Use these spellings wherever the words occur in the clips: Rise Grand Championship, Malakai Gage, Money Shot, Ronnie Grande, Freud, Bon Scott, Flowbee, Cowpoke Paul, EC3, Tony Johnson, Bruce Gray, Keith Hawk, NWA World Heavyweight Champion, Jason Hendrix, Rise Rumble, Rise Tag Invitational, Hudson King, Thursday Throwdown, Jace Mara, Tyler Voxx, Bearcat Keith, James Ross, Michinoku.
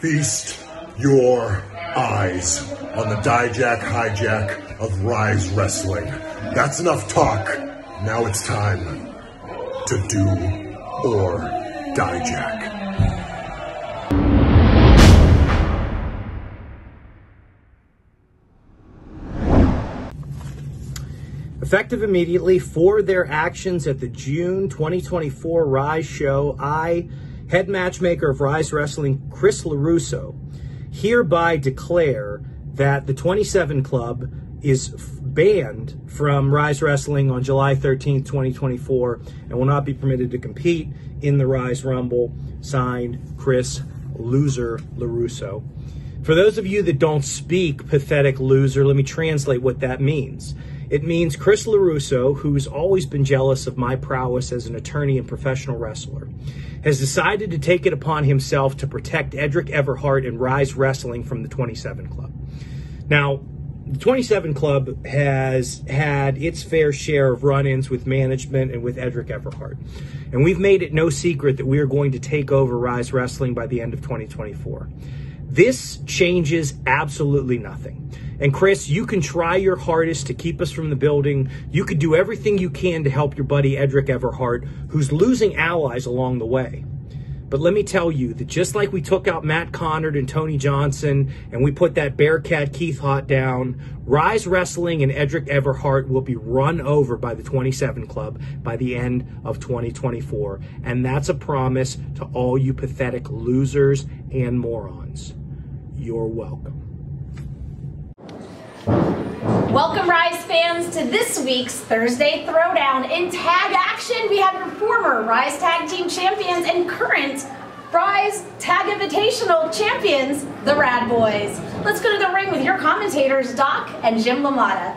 Feast your eyes on the DiJack hijack of Rise Wrestling. That's enough talk. Now it's time to do or DiJack. Effective immediately for their actions at the June 2024 Rise show, I, head matchmaker of Rise Wrestling, Chris LaRusso, hereby declare that the 27 Club is banned from Rise Wrestling on July 13th, 2024, and will not be permitted to compete in the Rise Rumble. Signed, Chris Loser LaRusso. For those of you that don't speak pathetic loser, let me translate what that means. It means Chris LaRusso, who's always been jealous of my prowess as an attorney and professional wrestler, has decided to take it upon himself to protect Edric Everhart and Rise Wrestling from the 27 Club. Now, the 27 Club has had its fair share of run-ins with management and with Edric Everhart. And we've made it no secret that we are going to take over Rise Wrestling by the end of 2024. This changes absolutely nothing. And Chris, you can try your hardest to keep us from the building. You could do everything you can to help your buddy Edric Everhart, who's losing allies along the way. But let me tell you that just like we took out Matt Connard and Tony Johnson, and we put that Bearcat Keith hot down, Rise Wrestling and Edric Everhart will be run over by the 27 Club by the end of 2024. And that's a promise to all you pathetic losers and morons. You're welcome. Welcome, Rise fans, to this week's Thursday Throwdown. In tag action, we have your former Rise Tag Team Champions and current Rise Tag Invitational Champions, the Rad Boys. Let's go to the ring with your commentators, Doc and Jim LaMotta.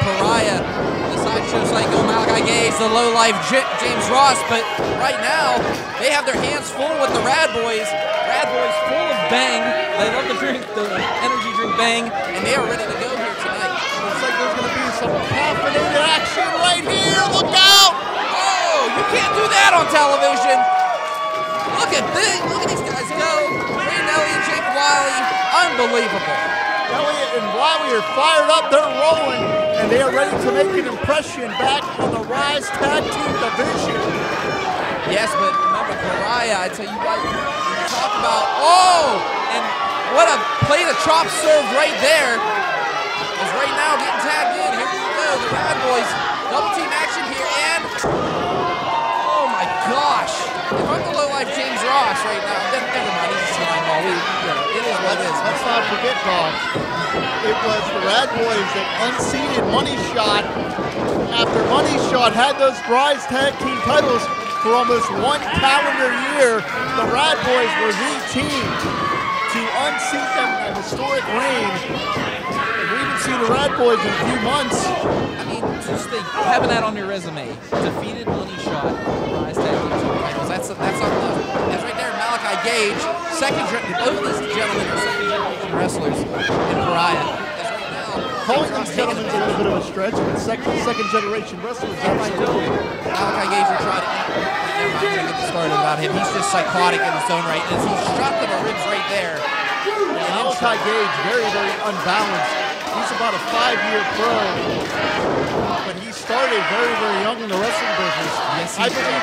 Pariah, the sideshow psycho, Malakai Gage, the lowlife James Ross, but right now, they have their hands full with the Rad Boys. Rad Boys full of Bang. They love the drink, the energy drink Bang, and they are ready to go here tonight. Looks like there's going to be some caffeinated action right here. Look out! Oh, you can't do that on television. Look at this. Look at these guys go. Brandon Elliott, Jake Wiley, unbelievable. Elliott and Wiley are fired up. They're rolling. And they are ready to make an impression back on the Rise Tag Team division. Yes, but remember Pariah, I tell you what, you talk about, oh, and what a plate of chop serve right there. Is right now getting tagged in. Here we go, the Rad Boys, double team action here, and oh my gosh. Fuck the low life James Ross right now. Never mind, he's just smiling ball. It is what it is. Let's not forget, Paul, it was the Rad Boys that unseated Money Shot after Money Shot had those Rise Tag Team titles for almost one calendar year. The Rad Boys were the team to unseat them in a historic reign. We even see the Rad Boys in a few months. I mean, just think, having that on your resume, defeated Money Shot, Rise Tag Team titles. That's on the list. That's right there, Malakai Gage, second generation wrestlers in Pariah. Calling these gentlemen a little bit of a stretch, but second generation wrestlers. Malakai Gage will try to get started about him. He's just psychotic in his own right. As he shot them the ribs right there. Yeah, Malakai Gage, very, very unbalanced. He's about a 5-year pro, but he started very, very young in the wrestling business. Yes, he did.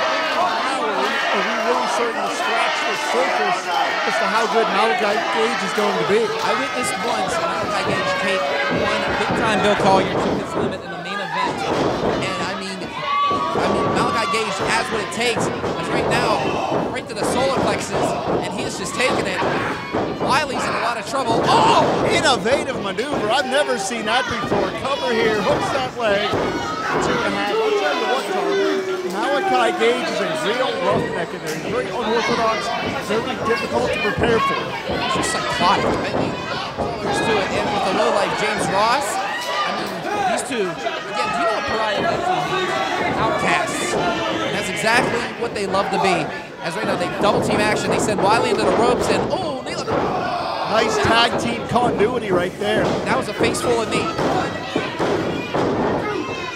Are we really certain to scratch the surface as to how good Malakai Gage is going to be? I witnessed once Malakai Gage take one big-time Bill Collier to his limit in the main event, and I mean Malakai Gage has what it takes. Because right now, right to the solar plexus, and he is just taking it. Wiley's in a lot of trouble. Oh! Innovative maneuver. I've never seen that before. Cover here, hooks that leg. 2.5. I'll tell you what, Malakai Gage is a real roughneck in there. He's very unorthodox, very difficult to prepare for. He's just psychotic. I mean, to it. And with a low like James Ross, I mean, these two, again, do you know what Pariah is? Outcasts. And that's exactly what they love to be. As right now, they double team action. They send Wiley into the ropes and, oh, nailed it. Nice tag team continuity right there. That was a face full of me.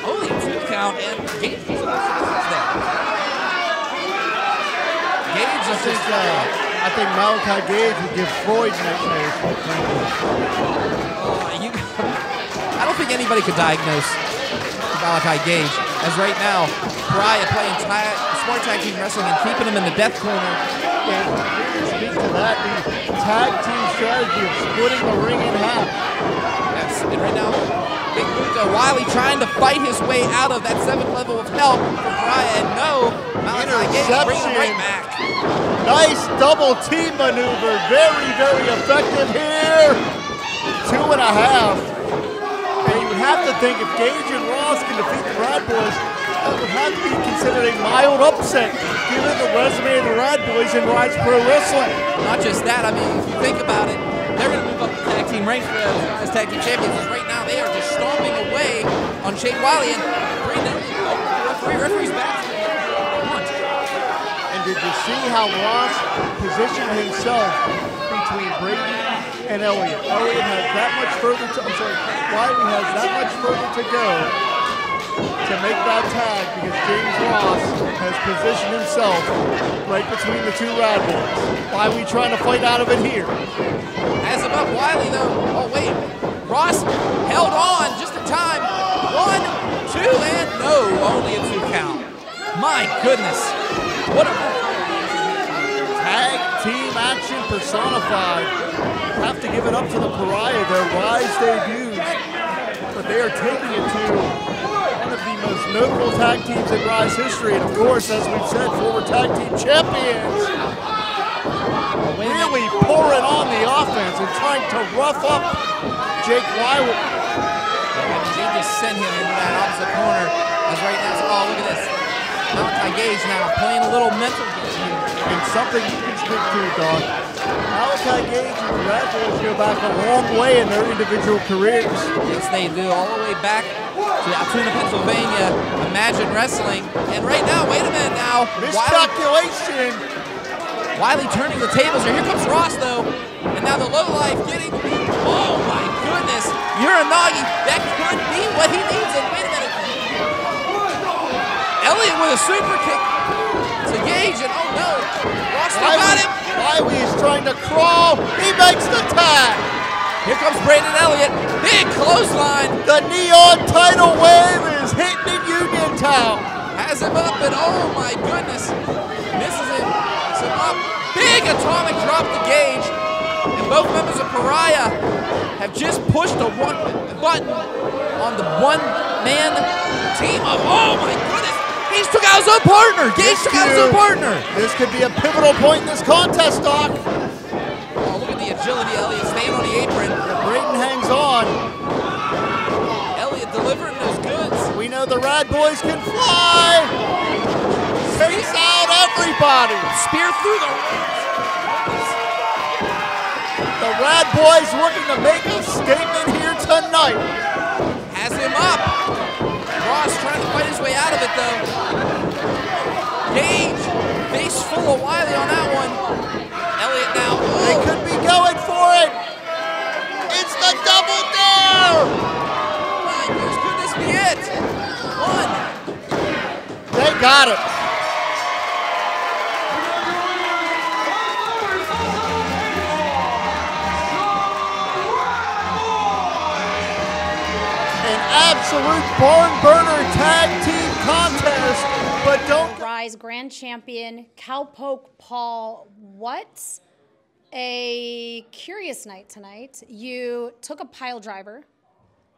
Only 2 count and Gage. I think Malakai Gage would give Freud nightmares. I don't think anybody could diagnose Malakai Gage, as right now, Pariah playing smart tag team wrestling and keeping him in the death corner. And speak to that, the tag team strategy of splitting the ring in half. Yes, and right now, Big Muto Wiley trying to fight his way out of that 7th level of help from Pariah, and Malakai Gage bringing him right back. Nice double team maneuver, very, very effective here. 2.5. And you would have to think if Gage and Ross can defeat the Rad Boys, that would have to be considered a mild upset, given the resume of the Rad Boys in Rise Pro Wrestling. Not just that, I mean, if you think about it, they're going to move up the tag team ranks for the tag team champions. Right now, they are just stomping away on Jake Wiley and Brandon. Three referees back. Did you see how Ross positioned himself between Brady and Elliott? Elliott has that much further to, I'm sorry, Wiley has that much further to go to make that tag because James Ross has positioned himself right between the two Rad Boys. Wiley trying to fight out of it here. As above Wiley though, oh wait, Ross held on just in time. 1, 2, and no, only a 2 count. My goodness. What a tag team action personified. Have to give it up to the Pariah, their Rise debuts. But they are taking it to one of the most notable tag teams in Rise history. And of course, as we've said, former tag team champions. Really pouring on the offense and trying to rough up Jake Wiley. They just sent him into that opposite corner. As right now, oh, look at this. Malakai Gage now playing a little mental game here. And something you can stick to, dog. Malakai Gage and the Rad Boys go back a long way in their individual careers. Yes, they do. All the way back to Altoona, Pennsylvania. Imagine Wrestling. And right now, wait a minute now. Miscalculation. Wiley turning the tables. Here comes Ross, though. And now the lowlife getting... Oh, my goodness. Uranagi. That could be what he needs. And wait a minute. Elliott with a super kick to Gage, and oh no, Ross got him. Wiley is trying to crawl, he makes the tag. Here comes Brandon Elliott, big clothesline. The neon tidal wave is hitting in Uniontown. Has him up, and oh my goodness, misses it, has him up. Big atomic drop to Gage, and both members of Pariah have just pushed a one button on the one-man team up. Oh my goodness. Gage took out his own partner. Gage took out his own partner. This could be a pivotal point in this contest, Doc. Oh, look at the agility. Elliott staying on the apron. Brayton hangs on. Elliott delivering those goods. We know the Rad Boys can fly. Face out everybody. Spear through the ropes. The Rad Boys looking to make a statement here tonight. Has him up. Ross trying to fight his way out of it, though. Gage, face full of Wiley on that one. Elliott now. Oh. They could be going for it. It's the double dare. My goodness, could this be it? One. They got it. Absolute barn burner tag team contest, but don't. Rise Grand Champion Cowpoke Paul. What a curious night tonight. You took a pile driver.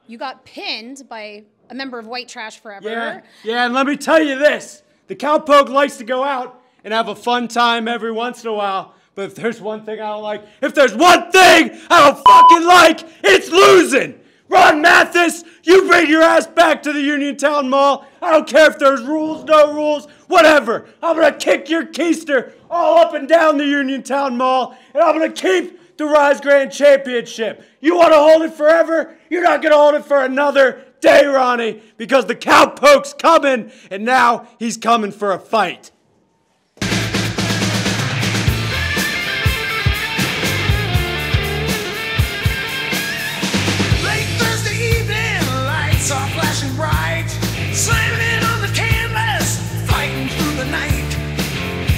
You got pinned by a member of White Trash Forever. Yeah, and let me tell you this: the Cowpoke likes to go out and have a fun time every once in a while. But if there's one thing I don't like, if there's one thing I don't fucking like, it's losing. Ron Mathis, you bring your ass back to the Uniontown Mall. I don't care if there's rules, no rules, whatever. I'm going to kick your keister all up and down the Uniontown Mall, and I'm going to keep the Rise Grand Championship. You want to hold it forever? You're not going to hold it for another day, Ronnie, because the Cowpoke's coming, and now he's coming for a fight. Are flashing bright, slamming in on the canvas, fighting through the night.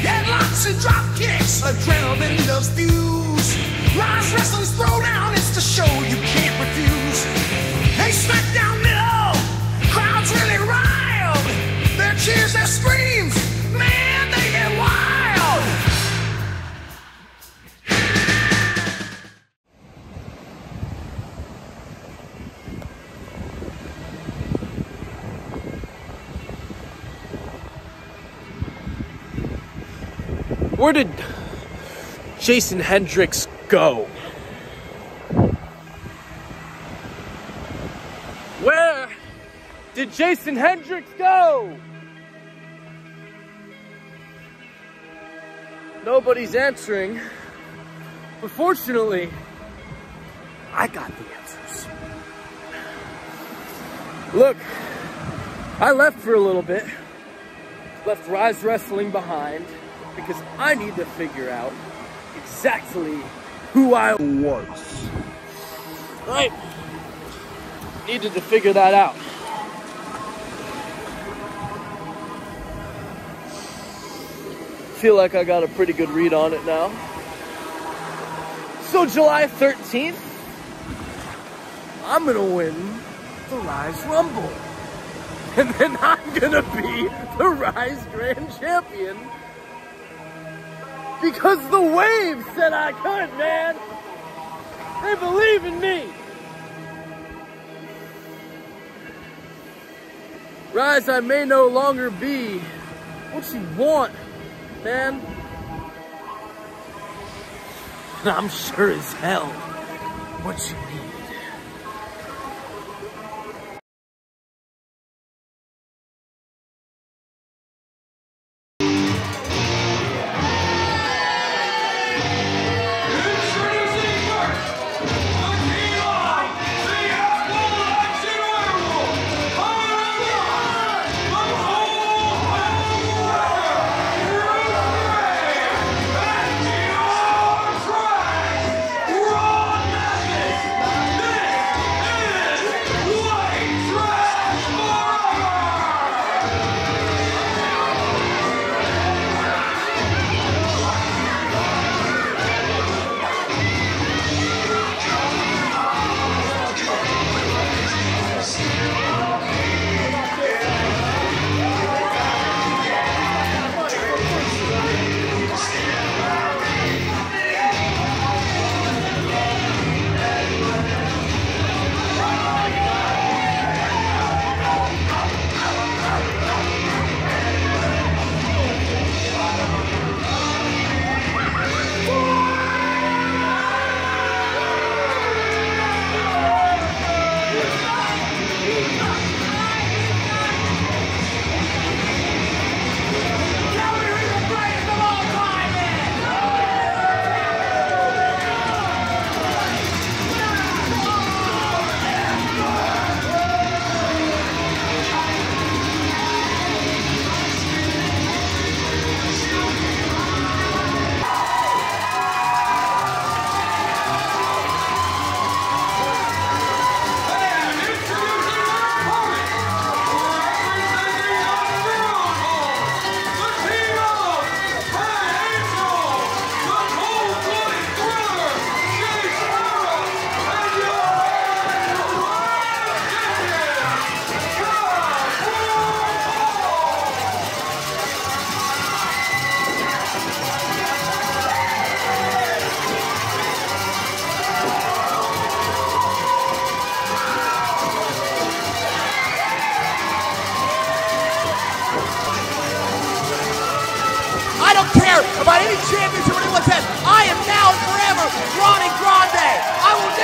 Headlocks and drop kicks, adrenaline does fuse. Rise Wrestling's throwdown, it's the show you can't refuse. Hey, smack down middle, crowd's really riled. Their cheers, their screams, man, they get wild. Where did Jason Hendrix go? Where did Jason Hendrix go? Nobody's answering, but fortunately, I got the answers. Look, I left for a little bit, left Rise Wrestling behind, because I need to figure out exactly who I was. Right? Needed to figure that out. Feel like I got a pretty good read on it now. So July 13th, I'm gonna win the Rise Rumble. And then I'm gonna be the Rise Grand Champion. Because the waves said I could, man. They believe in me. Rise, I may no longer be what you want, man. And I'm sure as hell what you need.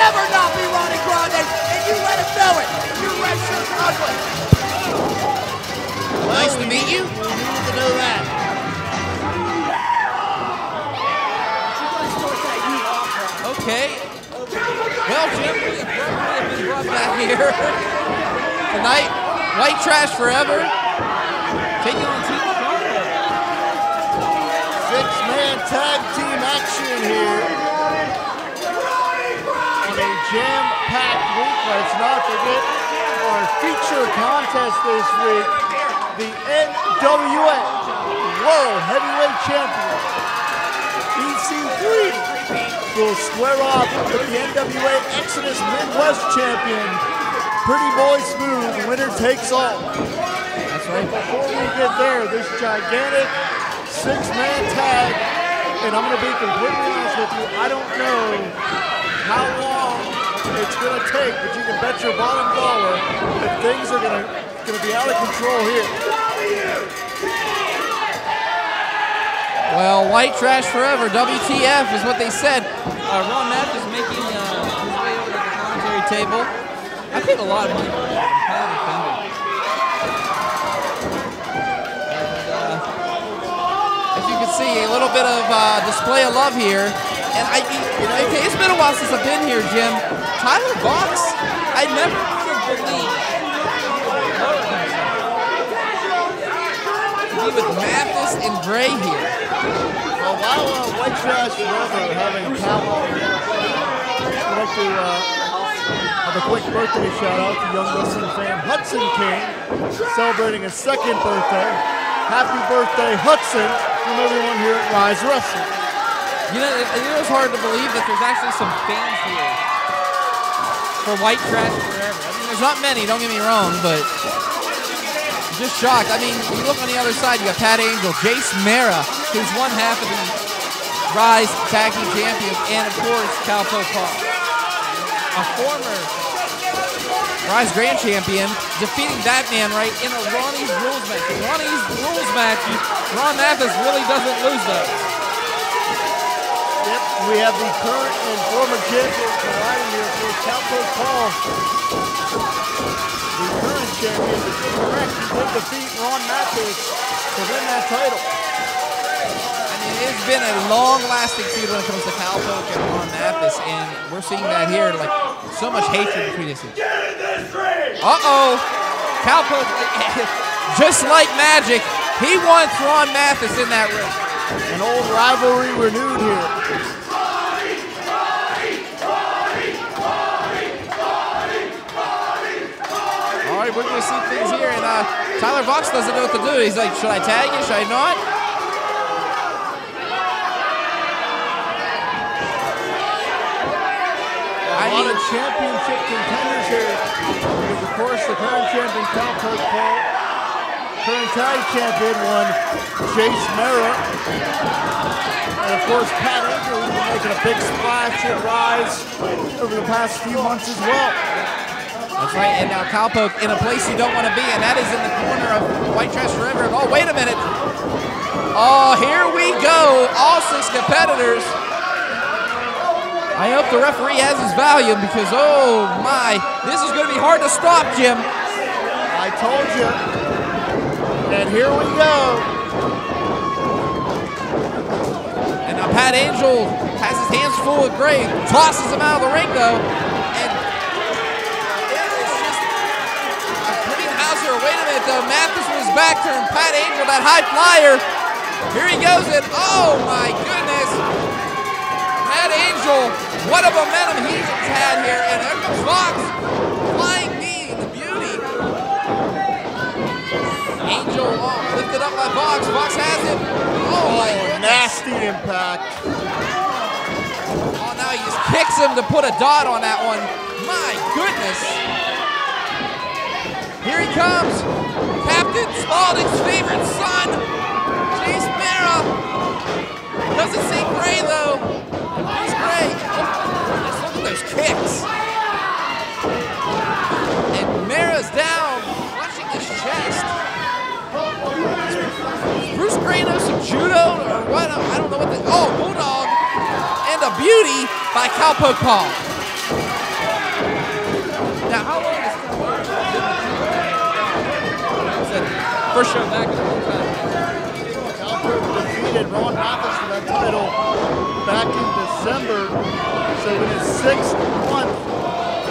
never not be Ronnie Grande, and you let him know it. You red shirts are ugly. Nice to meet you. You need to know that. Okay. Well, Jim, we're brought back here tonight. White Trash Forever. Taking on Team Carter. Six-man tag team action here. A jam-packed week, let's not forget our feature contest this week, the NWA World Heavyweight Champion, EC3, will square off with the NWA Exodus Midwest Champion, Pretty Boy Smooth, winner takes all. That's right. Before we get there, this gigantic six-man tag, and I'm going to be completely honest with you, I don't know how long it's going to take, but you can bet your bottom dollar that things are going to be out of control here. Well, White Trash Forever, WTF is what they said. Ron Mathis is making his way over to the commentary table. I paid a lot of money for that. I'm kind of offended. And, as you can see, a little bit of display of love here. And it's been a while since I've been here, Jim. Tyler Voxx, I never believed to be with Mathis and Gray here. Well, while White Trash Forever having Powell, I'd like to have a quick birthday shout out to young wrestling fan Hudson King, celebrating his second birthday. Happy birthday, Hudson, from everyone here at Rise Wrestling. You know, it's hard to believe that there's actually some fans here for White Trash Forever. I mean, there's not many, don't get me wrong, but I'm just shocked. I mean, you look on the other side, you got Pat Angel, Jace Mara, who's one half of the Rise Tag Team Champions, and of course, Cowpoke Paul, a former Rise Grand Champion, defeating Batman right in a Ronnie's Rules match. In Ronnie's Rules match, Ron Mathis really doesn't lose though. We have the current and former champion providing here for Cowpoke Paul. The current champion is correct. He would defeat Ron Mathis to win that title. I mean, it's been a long-lasting feud when it comes to Cowpoke and Ron Mathis, and we're seeing that here. Like, so much hatred between us. Uh-oh. Cowpoke, just like magic, he wants Ron Mathis in that ring. An old rivalry renewed here. We're going to see things here, and Tyler Voxx doesn't know what to do. He's like, should I tag you? Should I not? A lot of championship contenders here. Because, of course, the current champion, Cowpoke Paul, current tag champion, one, Jace Mara, and, of course, Pat Angel, who's been making a big splash and rise over the past few months as well. That's right, and now Cowpoke in a place you don't want to be, and that is in the corner of White Trash Forever. Oh, wait a minute. Oh, here we go. All six competitors. I hope the referee has his volume because, oh my, this is going to be hard to stop, Jim. I told you. And here we go. And now Pat Angel has his hands full with Gray, tosses him out of the ring, though. Mathis was back to Pat Angel, that high flyer. Here he goes, and oh my goodness. Pat Angel, what a momentum he's had here. And there comes Voxx, flying knee, the beauty. Angel lifted up by Voxx. Voxx has it. Oh my goodness. Nasty impact. Oh, now he just kicks him to put a dot on that one. My goodness. Here he comes, Captain Spaulding's favorite son, Jace Mara. Doesn't see Gray though. Where's Gray? Just look at those kicks. And Mara's down, clutching his chest. Bruce Gray knows some judo or what? I don't know what the. Oh, Bulldog, and a beauty by Cowpoke Paul. Now, how long is Pretty Boy Smooth? First show back in a long time. Calvert defeated Ron Mathis for that title back in December. So in his 6th month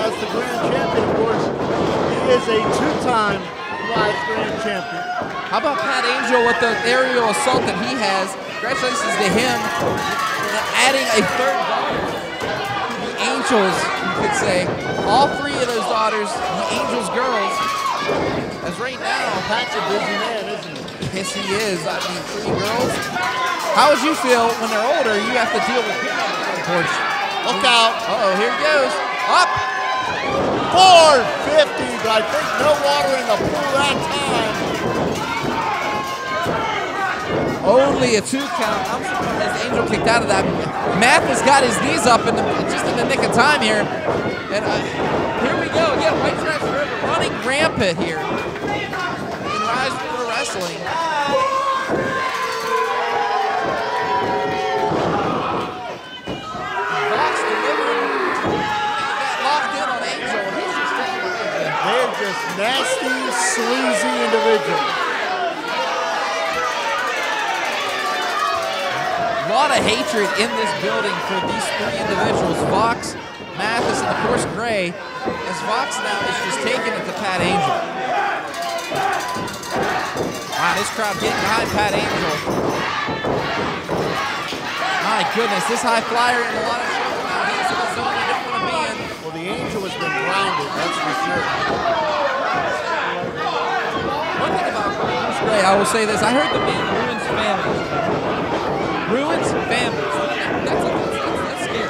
as the Grand Champion, of course, he is a two-time Rise Grand Champion. How about Pat Angel with the aerial assault that he has? Congratulations to him for adding a third daughter. The Angels, you could say. All three of those daughters, the Angels girls, as right now, Pat's a busy man, isn't he? Yes, he is. I mean, 3 girls. How would you feel when they're older, you have to deal with him? Look out. Uh-oh, here he goes. Up. 450, but I think no water in the pool that time. Only a 2 count. I'm surprised Angel kicked out of that. Mathis got his knees up in the, just in the nick of time here. And here we go again. White Trash Forever running rampant here in Rise Pro Wrestling. Voxx delivering. He got locked in on Angel. He's just they're just nasty, sleazy individuals. A lot of hatred in this building for these 3 individuals, Voxx, Mathis, and of course Gray, as Voxx now is just taking it to Pat Angel. Wow, this crowd getting behind Pat Angel. My goodness, this high flyer in a lot of trouble now. He's in the zone they don't want to be in. Well, the Angel has been grounded, that's for sure. One thing about Bruce Gray, I will say this, I heard the man ruins family. Ruins families. That's scary.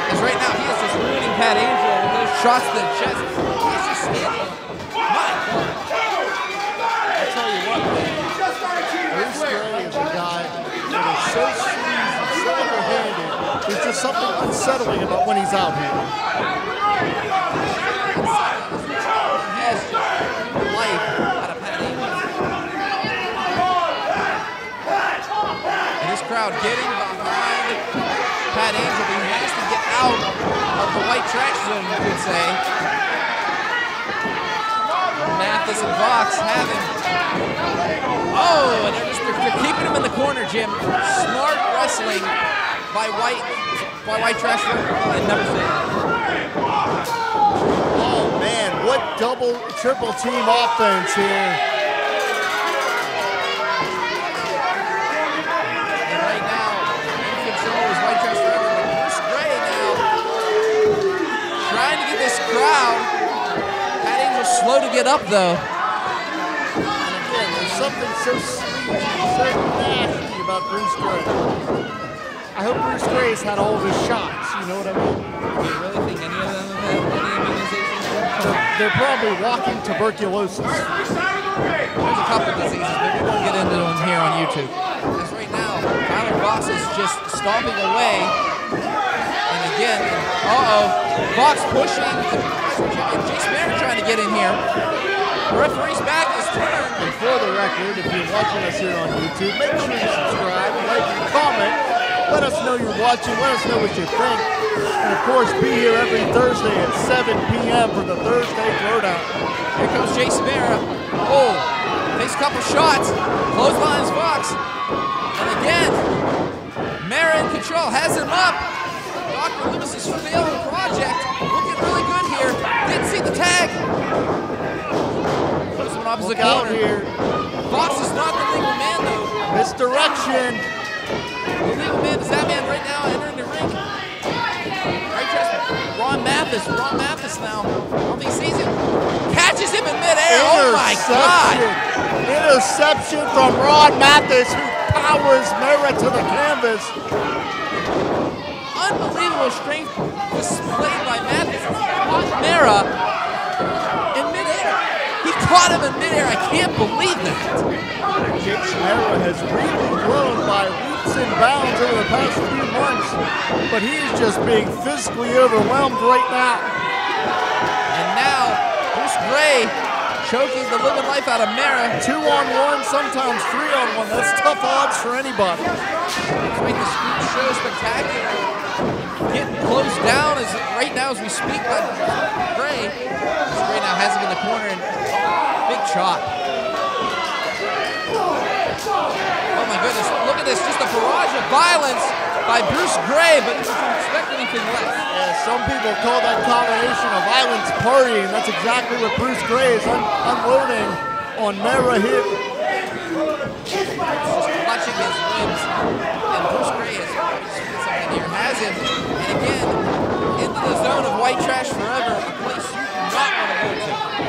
Because right now he is just ruining Pat Angel with those shots to the chest. He's just standing. My God. I tell you what, man. Bruce Gray is a guy that is so sweet and so underhanded. There's just something unsettling about when he's out here. He has just life out of Pat Angel. Crowd getting behind Pat Angel, but he has to get out of the white trash zone, you could say. Mathis and Voxx have him. Oh, and they're keeping him in the corner, Jim. Smart wrestling by White Trash and number 6. Oh man, what double, triple team offense here. Crowd. Pat Angel's slow to get up though. And again, there's something so sweet and so nasty about Bruce Gray. I hope Bruce Gray's had all of his shots, you know what I mean? Do you really think any of them have had any immunizations? They're probably walking tuberculosis. There's a couple diseases, but we won't get into them here on YouTube. Because right now, Tyler Voxx is just stomping away. And again, uh-oh. Voxx pushing, Jace Mara trying to get in here. The referee's back is turned. And for the record, if you're watching us here on YouTube, make sure you subscribe, like, and comment. Let us know you're watching, let us know what you think. And of course, be here every Thursday at 7 p.m. for the Thursday Throwdown. Here comes Jace Mara. Oh, takes a couple shots. Clotheslines Voxx. And again, Mara in control, has him up. Dr. Lewis's failed project, looking really good here. Didn't see the tag. Close one opposite corner. Here. Voxx is not the legal man though. Misdirection. The legal man is that man right now entering the ring. Right trash. Ron Mathis now. I don't think he sees him. Catches him in midair. Oh my God. Interception from Ron Mathis, who powers Mara to the canvas. Unbelievable strength displayed by Mathis. Caught Mara in midair. He caught him in midair. I can't believe that. Jace Mara has really grown by leaps and bounds over the past few months, but he is just being physically overwhelmed right now. And now, Bruce Gray choking the living life out of Mara. 2-on-1, sometimes 3-on-1. That's tough odds for anybody. This makes the show spectacular. Getting close down is right now as we speak by Gray. Gray now has him in the corner and big chop. Oh my goodness, look at this, just a barrage of violence by Bruce Gray, but didn't expect anything less. Yeah, some people call that combination of violence partying. That's exactly what Bruce Gray is unloading on Mara here. Just clutching his limbs, and Bruce Gray is has him, and again, into the zone of White Trash Forever, a place you do not want to go to.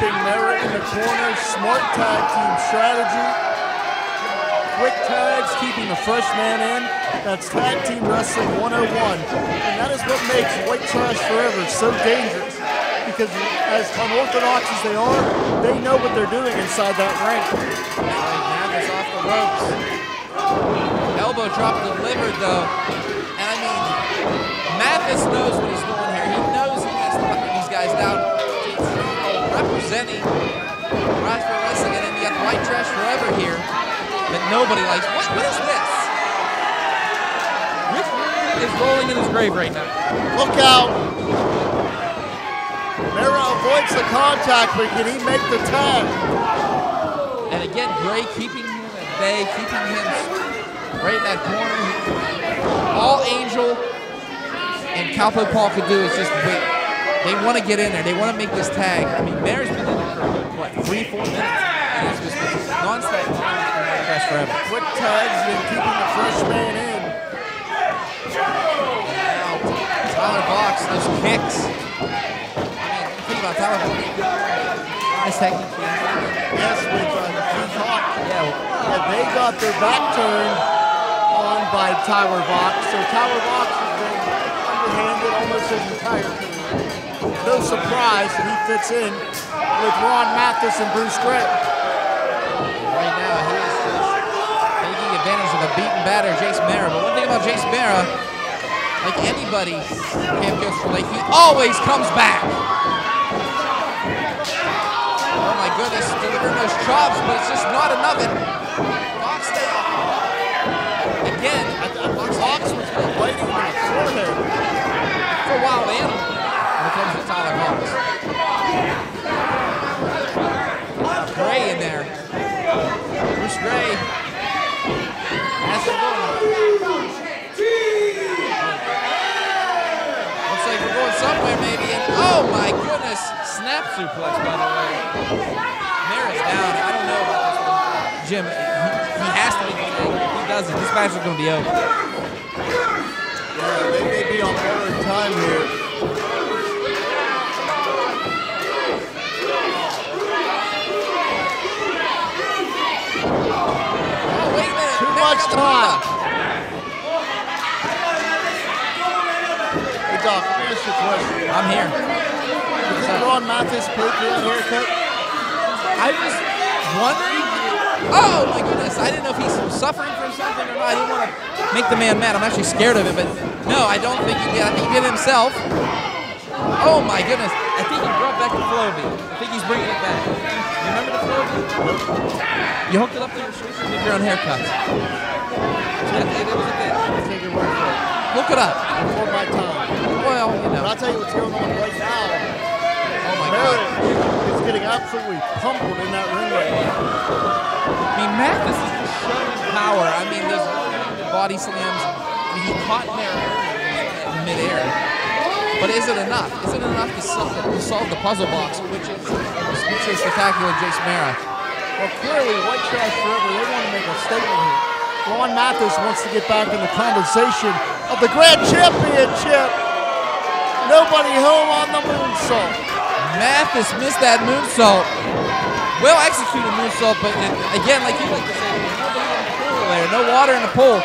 Keeping Mara in the corner, smart tag team strategy, quick tags, keeping the fresh man in. That's tag team wrestling 101, and that is what makes White Trash Forever so dangerous, because as unorthodox as they are, they know what they're doing inside that ring. Mathis off the ropes. Elbow drop delivered though, and I mean, Mathis knows what he's doing here. He knows he has to knock these guys down. James Ross representing Rise Wrestling, and then you got the White Trash Forever here that nobody likes. What is this? Rich is rolling in his grave right now. Look out! Mara avoids the contact, but can he make the tag? And again, Gray keeping him at bay, keeping him right in that corner. All Angel and Cowpoke Paul could do is just wait. They want to get in there. They want to make this tag. I mean, Mara's been in there for, what, 3, 4 minutes? And it's just non-stop forever. Quick tags and keeping the fresh man in. Now, Tyler Voxx, those kicks. I mean, think about Tyler Voxx. Yes, with Keith Hawk. Yeah, well, they got their back turned on by Tyler Voxx. So Tyler Voxx has been underhanded almost his entire career. No surprise that he fits in with Ron Mathis and Bruce Gray. Right now, he is just taking advantage of a beaten batter, Jace Mara. But one thing about Jace Mara, like anybody can't feel like he always comes back. Goodness, delivering those chops, but it's just not enough. And Voxx down. Again, Voxx was biting on his forehead for a wild animal. Here comes the Tyler Voxx. Gray in there. Bruce Gray has it going. Looks like we're going somewhere, maybe. And oh my goodness, snap suplex, by the way. Mara's down. I don't know about this one. Jim, he has to be down. If he doesn't, this match is going to be over. Yeah, they may be on borrowed time here. Oh, wait a minute. Too much time. Hey, Doc, finish your question. I'm here. Is it Ron Mathis' Patriot haircut? I was wondering. Oh my goodness, I didn't know if he's suffering from something or not. I didn't want to make the man mad. I'm actually scared of him, but no, I don't think he did. I think he did himself. Oh my goodness, I think he brought back the Flowbee. I think he's bringing it back. You remember the Flowbee? You hooked it up to your shoes and did your own haircuts. It was a thing. Look it up. Before my time. Well, you know. But I'll tell you what's going on right now. It's getting absolutely pummeled in that ring right now. I mean, Mathis is just showing power. I mean, those body slams. I mean, he caught Mara in midair. But is it enough? Is it enough to solve the puzzle box, which is spectacular, Jace Mara? Well, clearly, White Trash Forever, they want to make a statement here. Ron Mathis wants to get back in the conversation of the Grand Championship. Nobody home on the moonsault. Mathis missed that moonsault. Well executed moonsault, but again, like you like to say, no water in the pool.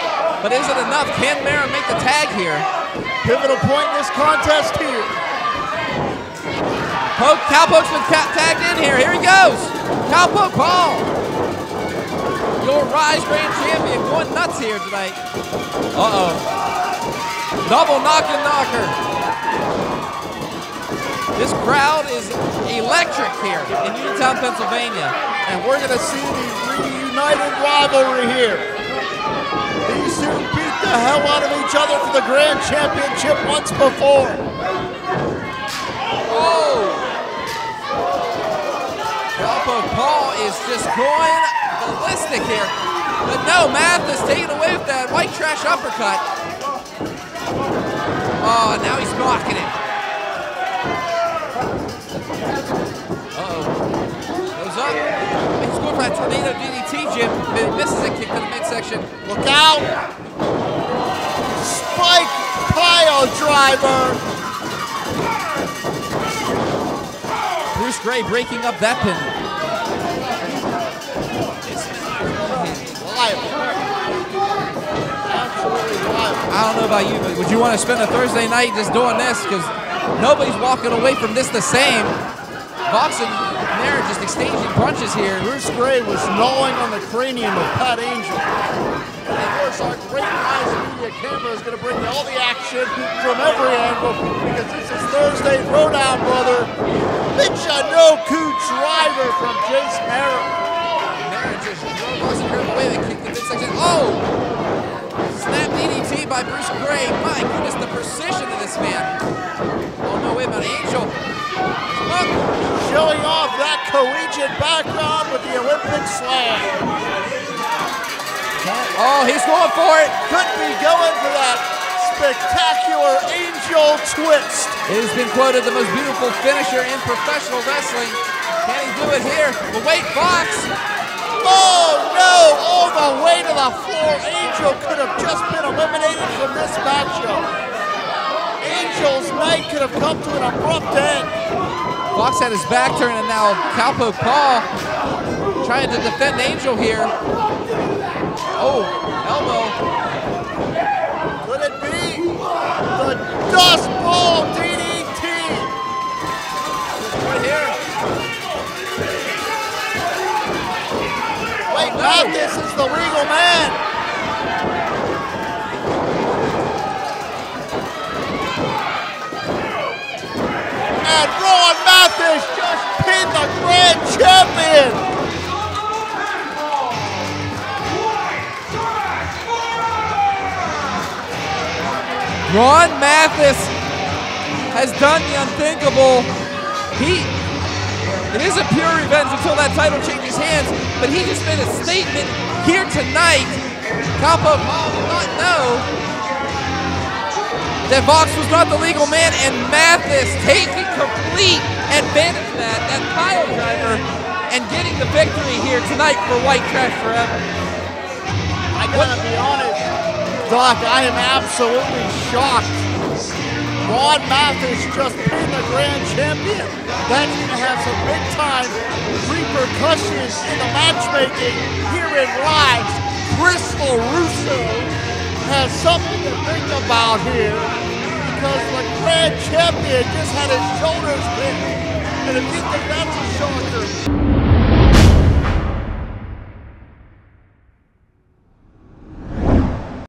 But is it enough? Can Mara make the tag here? Pivotal point in this contest here. Cowpoke's been tagged in here. Here he goes. Cowpoke Paul. Your Rise Grand Champion going nuts here tonight. Uh-oh. Double knock and knocker. This crowd is electric here in Uniontown, Pennsylvania. And we're going to see the reunited rivalry here. These two beat the the hell out of each other for the Grand Championship once before. Oh! Cowpoke Paul is just going ballistic here. But no, Mathis taking away with that white trash uppercut. Oh, now he's blocking it. Uh-oh. Goes up. He's going for that tornado DDT, Jim. Misses a kick to the midsection. Look out! Spike pile driver! Bruce Gray breaking up that pin. I don't know about you, but would you want to spend a Thursday night just doing this? Because nobody's walking away from this the same. Voxx and Mara just exchanging punches here. Bruce Gray was gnawing on the cranium of Pat Angel. And of course, our great Rise media camera is going to bring you all the action from every angle, because this is Thursday Throwdown, brother. Michinoku driver from Jace Mara. Mara just drove Voxx and Mara away. They kicked the midsection. Oh! Snap DDT by Bruce Gray. My goodness, the precision of this man. Oh, no, wait a minute, Angel. Look, showing off that collegiate background with the Olympic slam. Oh, he's going for it. Could be going for that spectacular Angel twist. It has been quoted the most beautiful finisher in professional wrestling. Can he do it here? But wait, Voxx. Oh, no, all the way to the floor. Angel could have just been eliminated from this matchup. Angel's night could have come to an abrupt end. Voxx had his back turn, and now Cowpoke Paul trying to defend Angel here. Oh, elbow. Could it be the Dust Bowl DDT? Right here. Wait, Mathis is the legal man. And Ron Mathis just pinned the Grand Champion! Ron Mathis has done the unthinkable. It isn't pure revenge until that title changes hands, but he just made a statement here tonight. Cowpoke Paul did not know that Voxx was not the legal man, and Mathis taking complete advantage of that pile driver, and getting the victory here tonight for White Trash Forever. I gotta be honest, Doc, I am absolutely shocked. Ron Mathis just pinned the Grand Champion. That's gonna have some big time repercussions in the matchmaking here in Rise. Chris LaRusso has something to think about here, because the Grand Champion just had his shoulders pinned, and if you think that's a shocker.